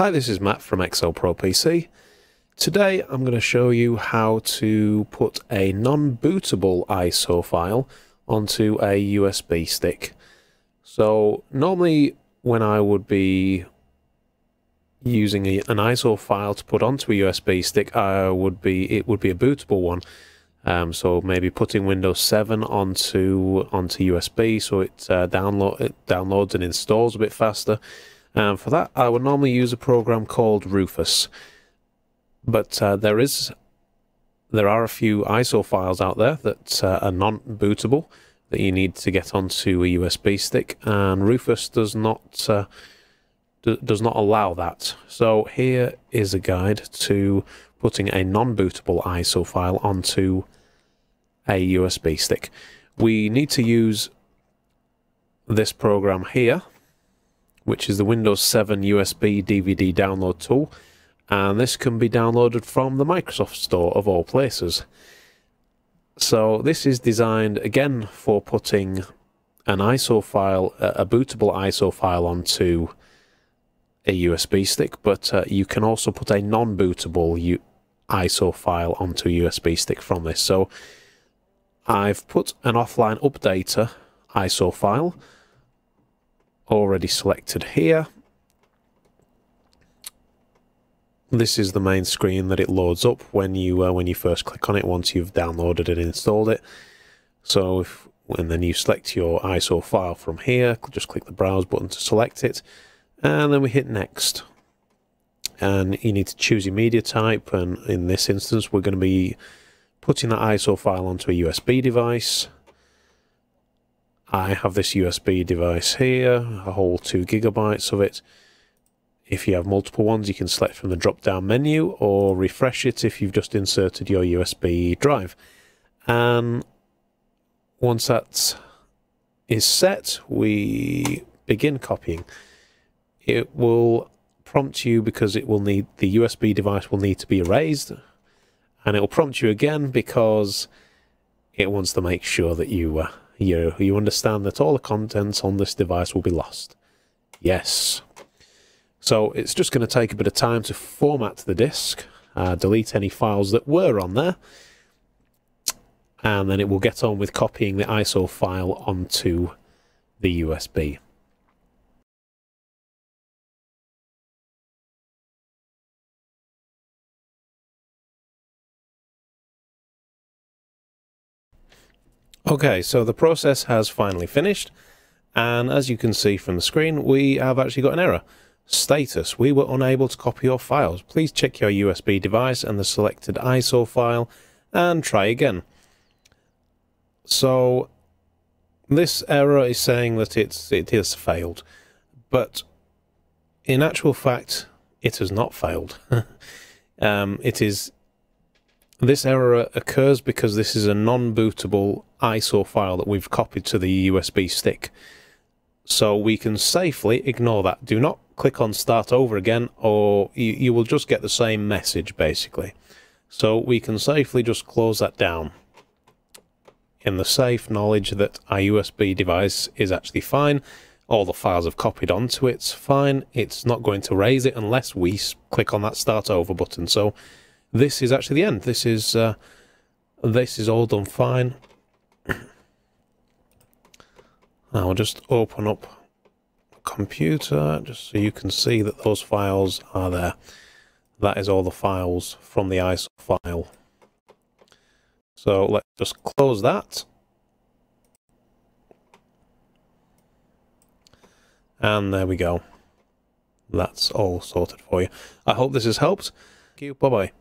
Hi, this is Matt from Excel Pro PC. Today I'm going to show you how to put a non-bootable ISO file onto a USB stick. So normally when I would be using an ISO file to put onto a USB stick, it would be a bootable one. So maybe putting Windows 7 onto USB, so it downloads and installs a bit faster. And for that, I would normally use a program called Rufus. But there are a few ISO files out there that are non-bootable that you need to get onto a USB stick, and Rufus does not allow that. So here is a guide to putting a non-bootable ISO file onto a USB stick. We need to use this program here, which is the Windows 7 USB DVD Download Tool, and this can be downloaded from the Microsoft Store of all places. So this is designed again for putting an ISO file, a bootable ISO file, onto a USB stick, but you can also put a non-bootable ISO file onto a USB stick from this. So I've put an offline updater ISO file already selected here. This is the main screen that it loads up when you first click on it, once you've downloaded and installed it. So and then you select your ISO file from here, just click the browse button to select it, and then we hit next. And you need to choose your media type, and in this instance we're going to be putting that ISO file onto a USB device. I have this USB device here, a whole 2 gigabytes of it. If you have multiple ones, you can select from the drop-down menu or refresh it if you've just inserted your USB drive. And once that is set, we begin copying. It will prompt you because the USB device will need to be erased, and it will prompt you again because it wants to make sure that you understand that all the contents on this device will be lost. Yes. So it's just going to take a bit of time to format the disk, delete any files that were on there, and then it will get on with copying the ISO file onto the USB. Okay, so the process has finally finished, and as you can see from the screen, we have actually got an error. Status: we were unable to copy your files. Please check your USB device and the selected ISO file and try again. So this error is saying that it has failed, but in actual fact it has not failed. This error occurs because this is a non-bootable ISO file that we've copied to the USB stick. So we can safely ignore that. Do not click on start over again, or you will just get the same message basically. So we can safely just close that down in the safe knowledge that our USB device is actually fine. All the files have copied onto it's fine. It's not going to erase it unless we click on that start over button. So this is actually the end. This is all done fine. I'll just open up the computer just so you can see that those files are there. That is all the files from the ISO file. So let's just close that. And there we go. That's all sorted for you. I hope this has helped. Thank you. Bye-bye.